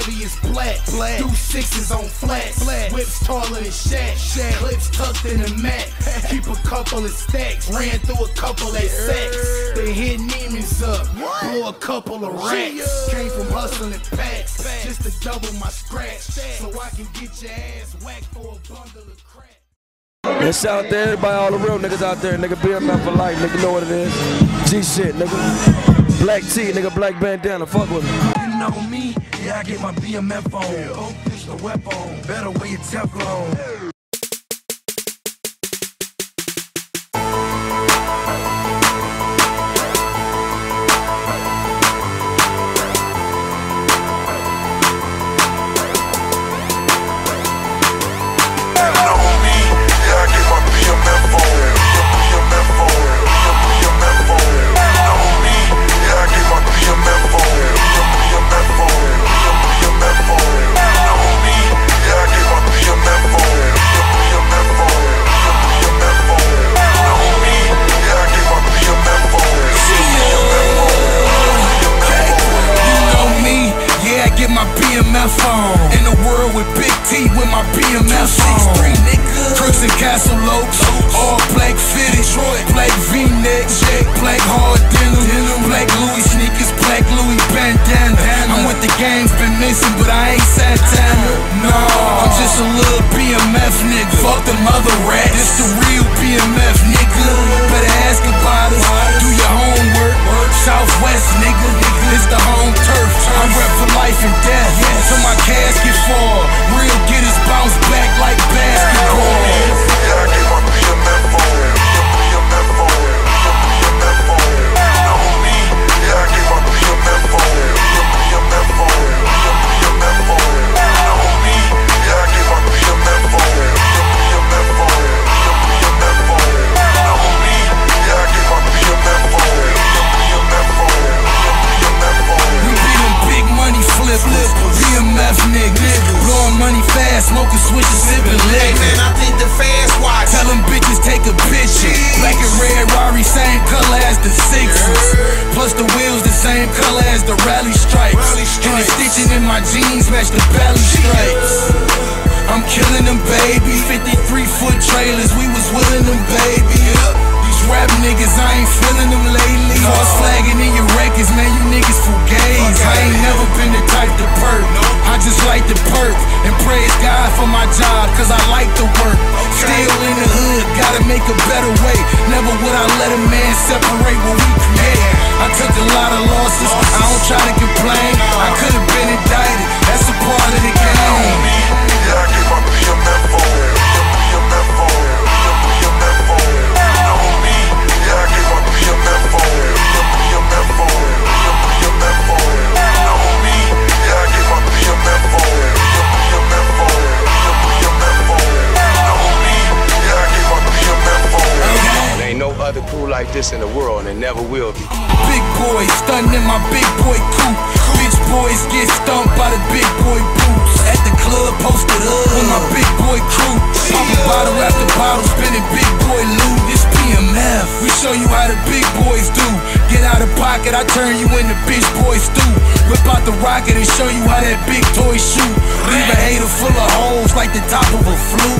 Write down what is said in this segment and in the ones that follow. Chevy is black. Do sixes on flats. Whips taller than Shaq. Clips tucked in the mat. Keep a couple of stacks. Ran through a couple of sacks. They hit Neiman's up. Blow a couple of racks. Came from hustling packs just to double my scratch, so I can get your ass whacked for a bundle of crap. And shout out to everybody, all the real niggas out there, nigga. B.M.F. for life, nigga, know what it is. G shit, nigga. Black tee, nigga, black bandana, fuck with me. You know me, yeah, I get my B.M.F. on. Don't push the weapon, better wear your Teflon. In the world with Big T with my PMF on. Crooks and Castle Oaks, all black fitted, black V-neck, black hard denim, black Louis sneakers, black Louis bandana. I'm with the game's been missing, but I ain't sat down. No, I'm just a little PMF nigga. Fuck them other rats. This the real PMF nigga. Better ask about it. Do your homework. Southwest nigga. It's the home turf. I rep for life and death. Till my casket fall. Real get his bounce back like basketball. Yeah, I get my PMF on. Smoking, switching, sipping liquor. Hey man, I think the fans watch. Tell them bitches take a picture. Black and red Rari, same color as the sixes. Plus the wheels, the same color as the rally stripes. And the stitching in my jeans match the belly stripes. I'm killing them, baby. 53-foot trailers, we was willing them, baby. These rap niggas, I ain't feeling them lately. All slagging in your records, man, you niggas full gays. I ain't never been the type to perk. I just like the perk. And praise God for my job, cause I like the work. Still in the hood, gotta make a better way. Never would I let a man separate what we create. I took a lot of losses, I don't try to complain. I could've been indicted, that's a part of the game. Yeah, I get my PMF on. Other crew like this in the world, and it never will be. Big boys stuntin' in my big boy coupe. Bitch boys get stumped by the big boy boots. At the club posted up with my big boy crew. Poppin' bottle after bottle, spinning big boy loot. It's PMF. We show you how the big boys do. Get out of pocket, I turn you into bitch boy stew. Whip out the rocket and show you how that big toy shoot. Leave a hater full of holes like the top of a flu.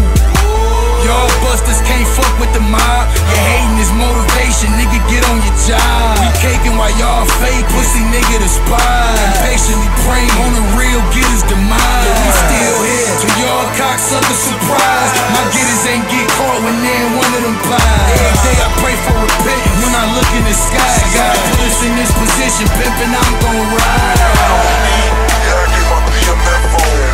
Y'all busters can't fuck with the mob. You're hating is motivation, nigga, get on your job. We caking while y'all fake, pussy nigga the spy. Impatiently praying on the real get his demise. Yeah, we still here, to y'all cocksucker surprise. My getters ain't get caught when they ain't one of them pies. Every day I pray for repentance when I look in the sky. God put us in this position, pimpin', I'm gon' ride. Yeah, I get my PMF on.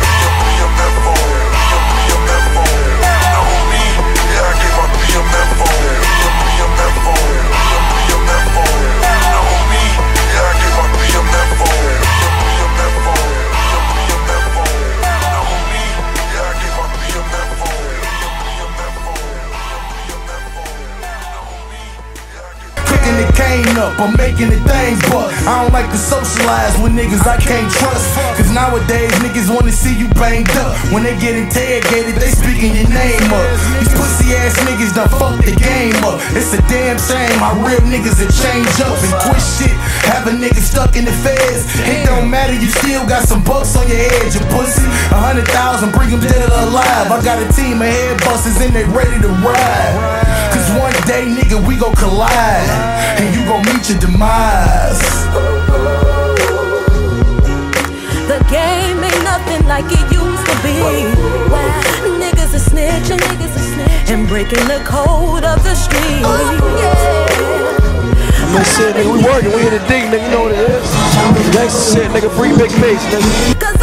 The cane up, I'm making the things, but I don't like to socialize with niggas I can't trust. Cause nowadays Nowadays, niggas wanna see you banged up. When they get interrogated, they speaking your name up. These pussy ass niggas done fucked the game up. It's a damn shame how real niggas will change up and twist shit. Have a nigga stuck in the feds. It don't matter, you still got some bucks on your head, you pussy. 100,000, bring them dead or alive. I got a team of head busters and they ready to ride. Cause one day, nigga, we gon' collide. And you gon' meet your demise. Game ain't nothing like it used to be. Niggas are snitching, and breaking the code of the street. Nigga said, nigga, we working, we here to dig, nigga, you know what it is. Gangsta said, nigga, free Big Mace, nigga.